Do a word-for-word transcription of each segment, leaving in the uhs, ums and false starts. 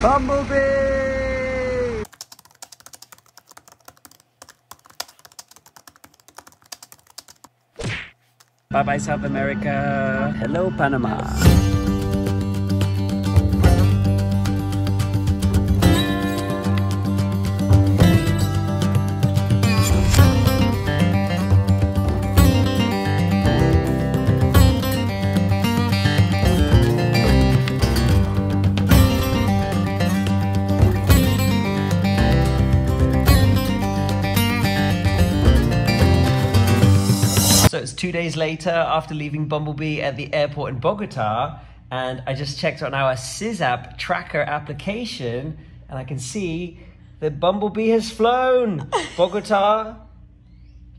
Bumblebee! Bye bye South America. Hello Panama. Two days later, after leaving Bumblebee at the airport in Bogota, and I just checked on our SizzApp tracker application, and I can see that Bumblebee has flown Bogota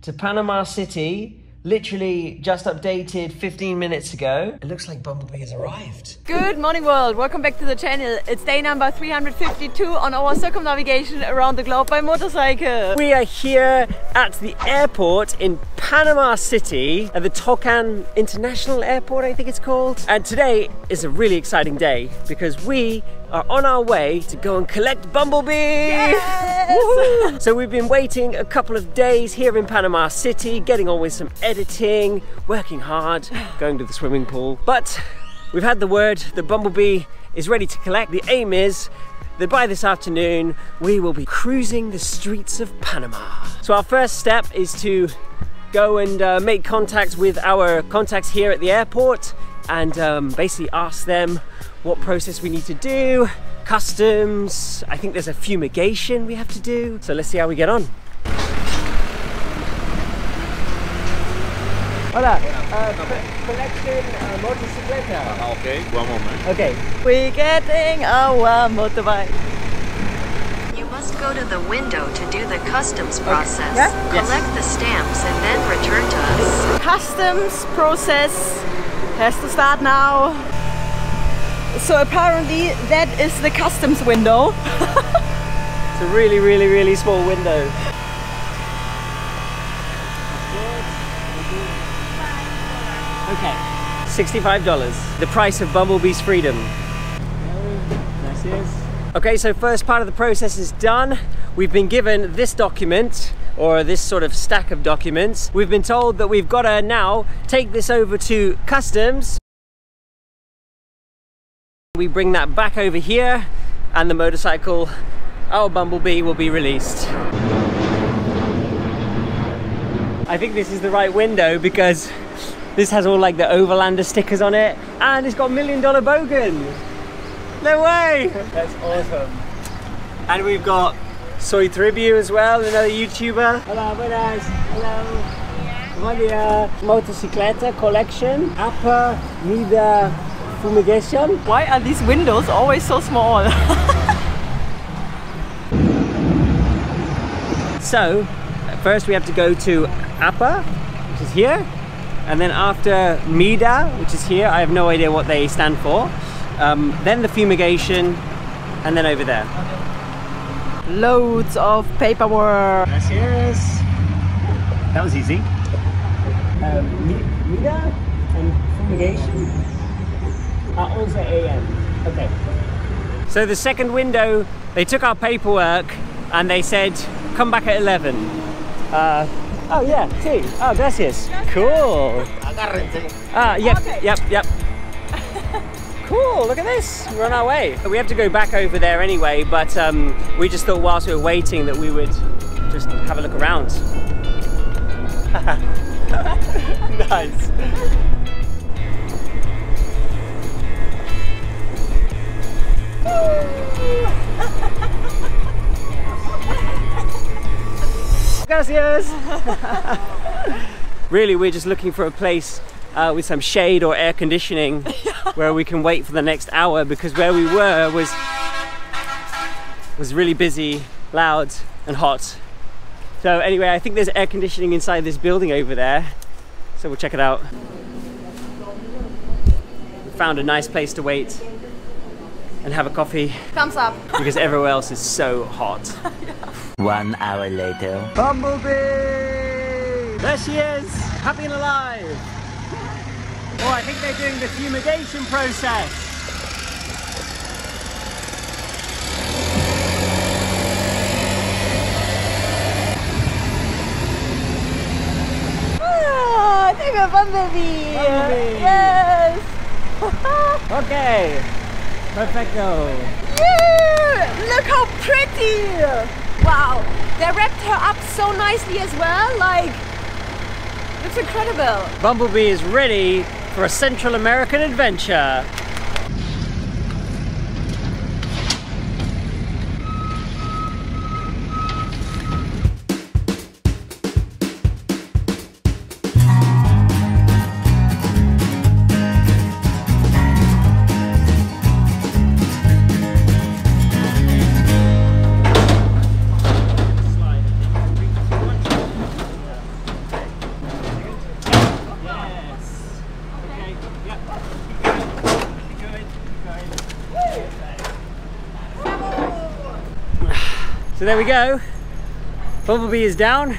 to Panama City. Literally just updated fifteen minutes ago. It looks like Bumblebee has arrived. Good morning world, welcome back to the channel. It's day number three hundred fifty-two on our circumnavigation around the globe by motorcycle. We are here at the airport in Panama City at the Tocumen International Airport, I think it's called. And today is a really exciting day because we are on our way to go and collect Bumblebee! Yes! So we've been waiting a couple of days here in Panama City, getting on with some editing, working hard, going to the swimming pool. But we've had the word that Bumblebee is ready to collect. The aim is that by this afternoon, we will be cruising the streets of Panama. So our first step is to go and uh, make contact with our contacts here at the airport and um, basically ask them what process we need to do, customs, I think there's a fumigation we have to do. So let's see how we get on. Hola, uh, collection uh, motocicleta. Okay, one moment. Okay. We're getting our motorbike. You must go to the window to do the customs process. Okay. Yeah? Collect yes. the stamps and then return to us. Customs process has to start now. So apparently that is the customs window. It's a really, really, really small window. Okay, sixty-five dollars. The price of Bumblebee's freedom. Okay, so first part of the process is done. We've been given this document, or this sort of stack of documents. We've been told that we've got to now take this over to customs. We bring that back over here and the motorcycle, our Bumblebee, will be released. I think this is the right window because this has all like the Overlander stickers on it and it's got million-dollar Bogan. No way! That's awesome. And we've got Soy Review as well, another YouTuber. Hola, buenas. Hello. Buen día. Motocicleta collection. Apa, Mida, fumigation. Why are these windows always so small? So, first we have to go to Apa, which is here, and then after Mida, which is here. I have no idea what they stand for. Um, then the fumigation, and then over there. Loads of paperwork. Gracias. That was easy. Um, Mida and fumigation. Are also A M. Okay. So the second window, they took our paperwork and they said, come back at eleven. Uh, oh yeah, see. Oh, gracias. Yes. Cool. Ah, uh, yep, okay. yep, yep. Cool, look at this. We're on our way. We have to go back over there anyway, but um, we just thought whilst we were waiting that we would just have a look around. Nice. Gracias! Really, we're just looking for a place uh, with some shade or air conditioning where we can wait for the next hour, because where we were was was really busy, loud and hot. So anyway, I think there's air conditioning inside this building over there, so we'll check it out. Found a nice place to wait and have a coffee. Thumbs up. Because everywhere else is so hot. Yeah. One hour later. Bumblebee! There she is, happy and alive. Oh, I think they're doing the fumigation process. Bumblebee! Bumblebee. Yes! Okay! Perfecto! Yeah! Look how pretty! Wow! They wrapped her up so nicely as well, like... It's incredible! Bumblebee is ready for a Central American adventure! So there we go, Bumblebee is down.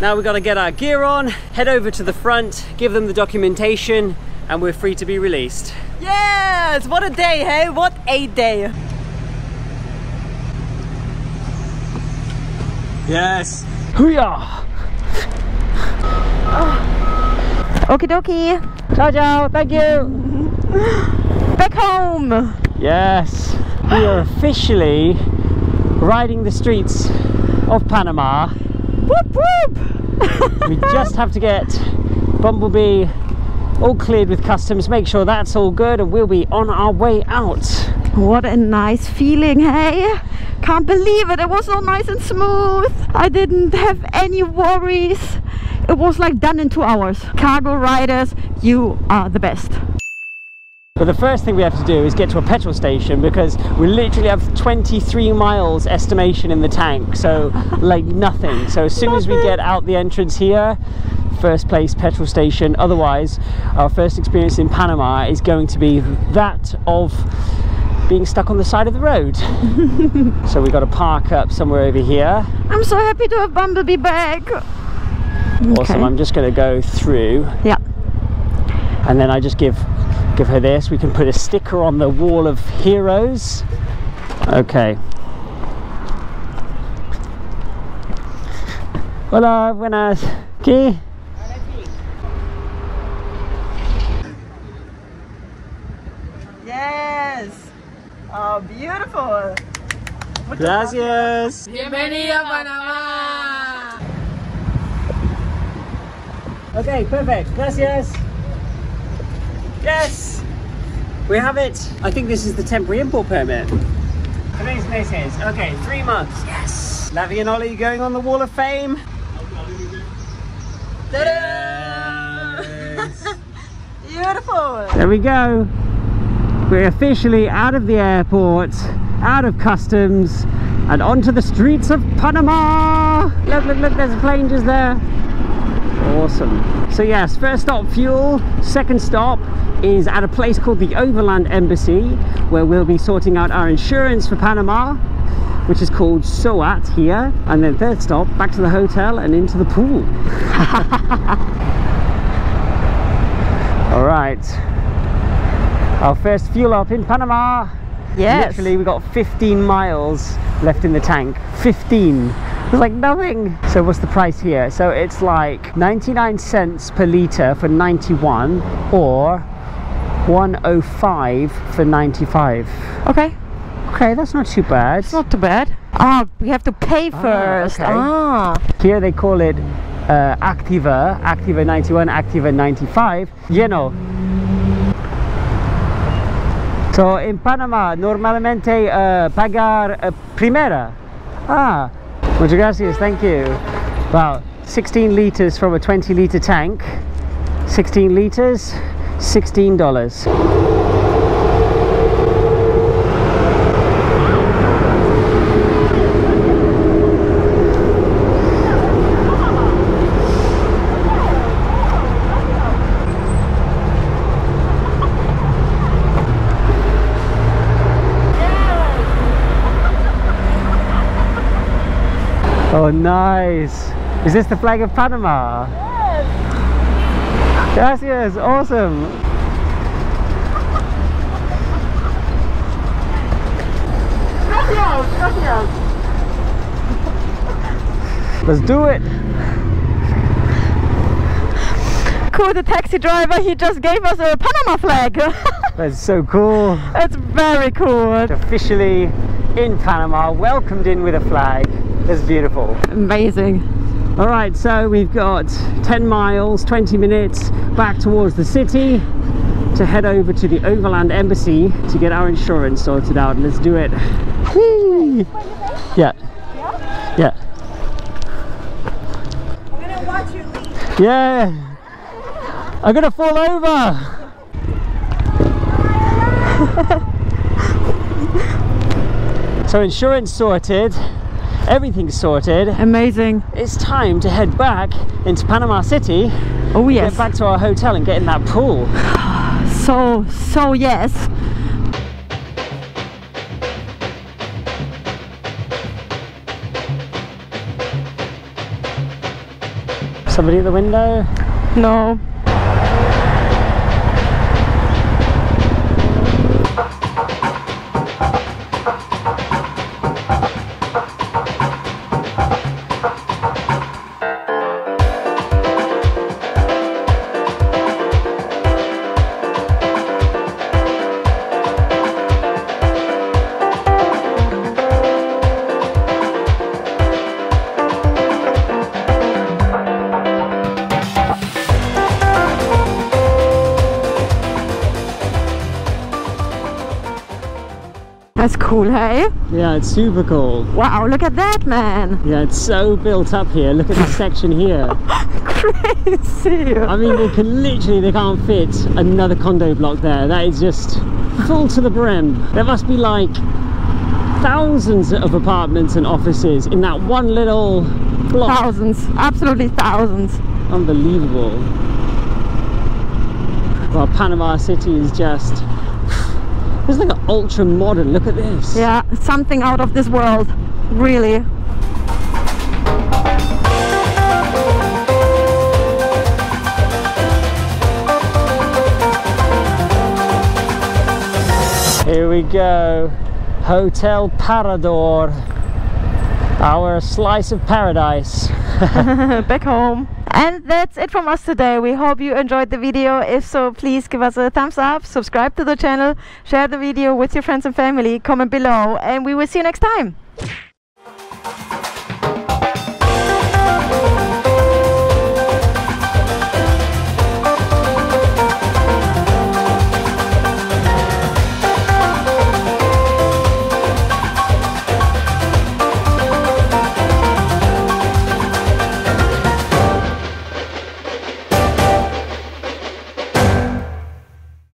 Now we've got to get our gear on, head over to the front, give them the documentation, and we're free to be released. Yes, what a day, hey, what a day. Yes. Hoo-yah. Oh. Okie dokie. Ciao, ciao, thank you. Back home. Yes, we are officially riding the streets of Panama. Whoop whoop! We just have to get Bumblebee all cleared with customs, make sure that's all good, and we'll be on our way out. What a nice feeling, hey? Can't believe it, it was so nice and smooth. I didn't have any worries. It was like done in two hours. Cargo riders, you are the best. But the first thing we have to do is get to a petrol station because we literally have twenty-three miles estimation in the tank, so like nothing. So as soon as we get out the entrance here, first place petrol station. Otherwise, our first experience in Panama is going to be that of being stuck on the side of the road. So we've got to park up somewhere over here. I'm so happy to have Bumblebee back. Awesome, okay. I'm just going to go through. Yeah. And then I just give Give her this. We can put a sticker on the wall of heroes. Okay. Hola, buenas. ¿Qué? Yes. Oh, beautiful. Gracias. Bienvenida a Panama. Okay, perfect. Gracias. Yes! We have it! I think this is the temporary import permit. Today's places. Okay, three months. Yes! Lavi and Ollie going on the Wall of Fame. Ta-da! Yes. Beautiful! There we go. We're officially out of the airport, out of customs, and onto the streets of Panama! Look, look, look, there's a plane just there. Awesome. So yes, first stop fuel, second stop is at a place called the Overland Embassy, where we'll be sorting out our insurance for Panama, which is called SOAT here, and then third stop back to the hotel and into the pool. All right, our first fuel up in Panama. Yes, literally we've got fifteen miles left in the tank. Fifteen. It's like nothing. So what's the price here? So it's like ninety-nine cents per litre for ninety-one, or one oh five for ninety-five. Okay. Okay, that's not too bad. It's not too bad. Ah, oh, we have to pay first. Ah. Okay. ah. Here they call it uh, Activa. Activa ninety-one, Activa ninety-five. You know. So in Panama, normalmente uh, pagar uh, primera. Ah. Muchas gracias, thank you. Wow, sixteen litres from a twenty litre tank. sixteen litres, sixteen dollars. Oh, nice. Is this the flag of Panama? Yes. Gracias. Awesome. Gracias. Gracias. Let's do it. cool, the taxi driver, he just gave us a Panama flag. That's so cool. That's very cool. It's officially in Panama, welcomed in with a flag. That's beautiful. Amazing. All right, so we've got ten miles, twenty minutes back towards the city to head over to the Overland Embassy to get our insurance sorted out. Let's do it. Whee! Yeah. Yeah? Yeah. Yeah, I'm gonna fall over. So insurance sorted, everything's sorted. Amazing. It's time to head back into Panama City. Oh yes. Get back to our hotel and get in that pool. So, so yes. Somebody at the window? No. That's cool, hey? Yeah, it's super cool. Wow, look at that, man. Yeah, it's so built up here. Look at this section here. Crazy. I mean, they can literally, they can't fit another condo block there. That is just full to the brim. There must be like thousands of apartments and offices in that one little block. Thousands, absolutely thousands. Unbelievable. Well, Panama City is just... It's like an ultra modern, look at this. Yeah, something out of this world, really. Here we go, Hotel Parador, our slice of paradise. Back home. And that's it from us today. We hope you enjoyed the video. If so, please give us a thumbs up, subscribe to the channel, share the video with your friends and family, comment below, and we will see you next time.